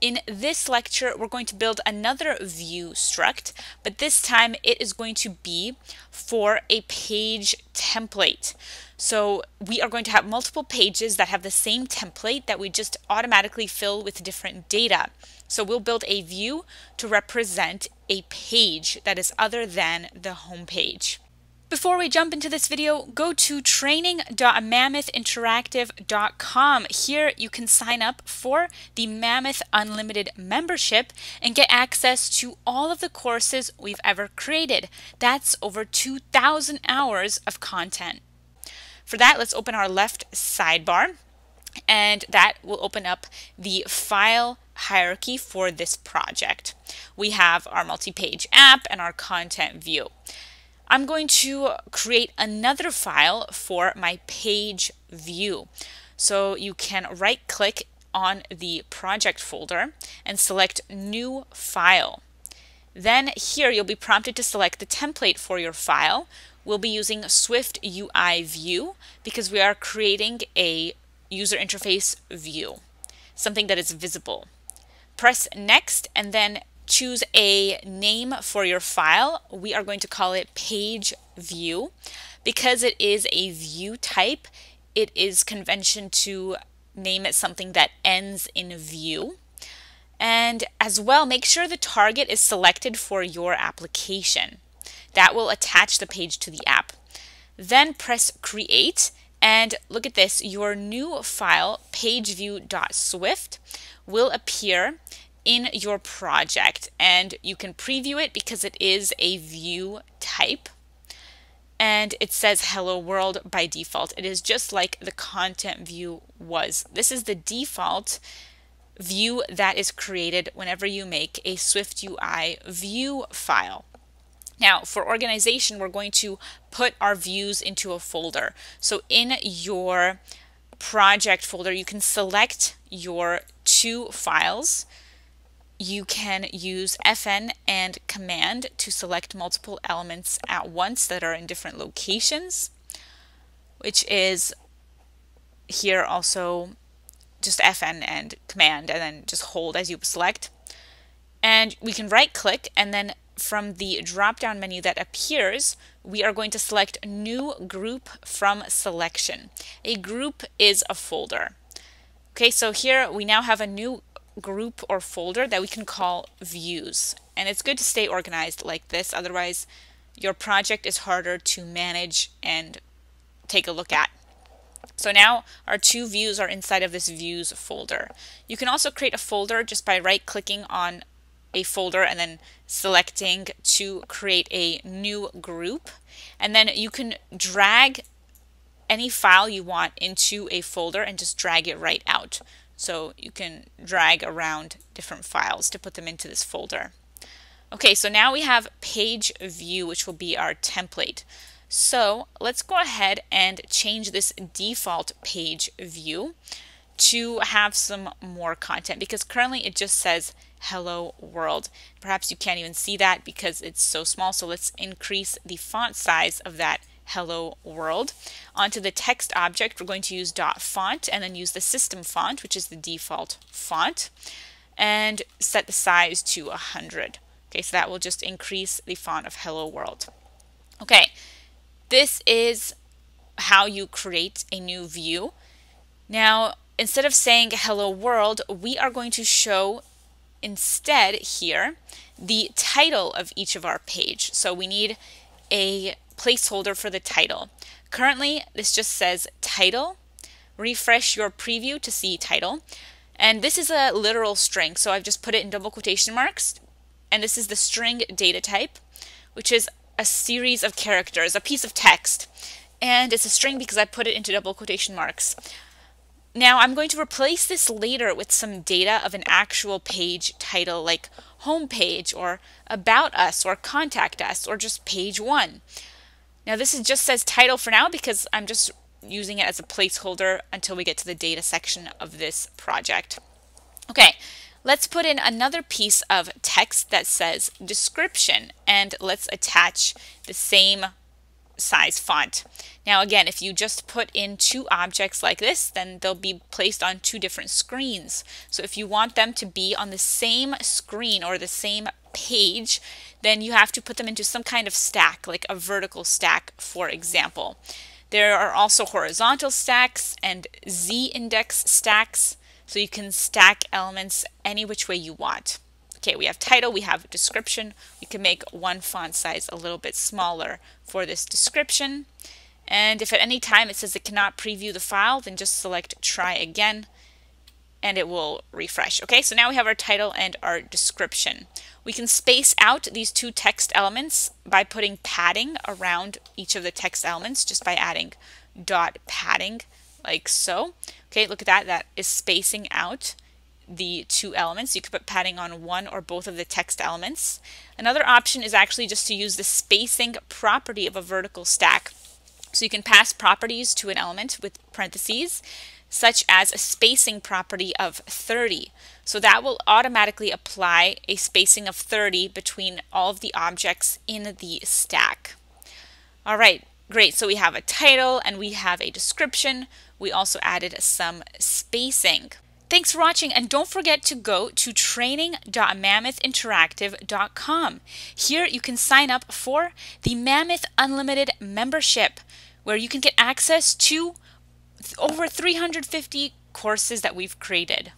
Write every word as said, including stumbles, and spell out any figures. In this lecture, we're going to build another view struct, but this time it is going to be for a page template. So we are going to have multiple pages that have the same template that we just automatically fill with different data. So we'll build a view to represent a page that is other than the home page. Before we jump into this video, go to training dot mammoth interactive dot com. Here you can sign up for the Mammoth Unlimited membership and get access to all of the courses we've ever created. That's over two thousand hours of content. For that, let's open our left sidebar, and that will open up the file hierarchy for this project. We have our multi-page app and our content view. I'm going to create another file for my page view. So you can right click on the project folder and select new file. Then here you'll be prompted to select the template for your file. We'll be using SwiftUI view because we are creating a user interface view, something that is visible. Press next and then choose a name for your file. We are going to call it page view. Because it is a view type, it is convention to name it something that ends in view. And as well, make sure the target is selected for your application. That will attach the page to the app. Then press create, and look at this, your new file pageview.swift will appear in your project, and you can preview it because it is a view type, and it says hello world by default. It is just like the content view was. This is the default view that is created whenever you make a SwiftUI view file. Now, for organization, we're going to put our views into a folder. So in your project folder, you can select your two files. You can use F N and command to select multiple elements at once that are in different locations, which is here also just F N and command, and then just hold as you select. And we can right click, and then from the drop down menu that appears, we are going to select new group from selection. A group is a folder. Okay, so here we now have a new group or folder that we can call views, and it's good to stay organized like this, otherwise your project is harder to manage and take a look at. So now our two views are inside of this views folder. You can also create a folder just by right clicking on a folder and then selecting to create a new group, and then you can drag any file you want into a folder and just drag it right out. So you can drag around different files to put them into this folder. Okay, so now we have page view, which will be our template. So let's go ahead and change this default page view to have some more content, because currently it just says hello world. Perhaps you can't even see that because it's so small. So let's increase the font size of that hello world. Onto the text object, we're going to use dot font and then use the system font, which is the default font, and set the size to one hundred. Okay, so that will just increase the font of hello world. Okay, this is how you create a new view. Now, instead of saying hello world, we are going to show instead here the title of each of our page. So we need a placeholder for the title. Currently, this just says title. Refresh your preview to see title. And this is a literal string, so I've just put it in double quotation marks. And this is the string data type, which is a series of characters, a piece of text. And it's a string because I put it into double quotation marks. Now I'm going to replace this later with some data of an actual page title, like home page or about us or contact us or just page one. Now this is just says title for now because I'm just using it as a placeholder until we get to the data section of this project. Okay, let's put in another piece of text that says description, and let's attach the same size font. Now again, if you just put in two objects like this, then they'll be placed on two different screens. So if you want them to be on the same screen or the same page, then you have to put them into some kind of stack, like a vertical stack, for example. There are also horizontal stacks and z-index stacks, so you can stack elements any which way you want. Okay, we have title, we have description. We can make one font size a little bit smaller for this description. And if at any time it says it cannot preview the file, then just select try again and it will refresh. Okay, so now we have our title and our description. We can space out these two text elements by putting padding around each of the text elements, just by adding dot padding like so. Okay, look at that, that is spacing out the two elements. You could put padding on one or both of the text elements. Another option is actually just to use the spacing property of a vertical stack. So you can pass properties to an element with parentheses, such as a spacing property of thirty. So that will automatically apply a spacing of thirty between all of the objects in the stack. All right, great. So we have a title and we have a description. We also added some spacing. Thanks for watching, and don't forget to go to training dot mammoth interactive dot com. Here you can sign up for the Mammoth Unlimited membership, where you can get access to over three hundred fifty courses that we've created.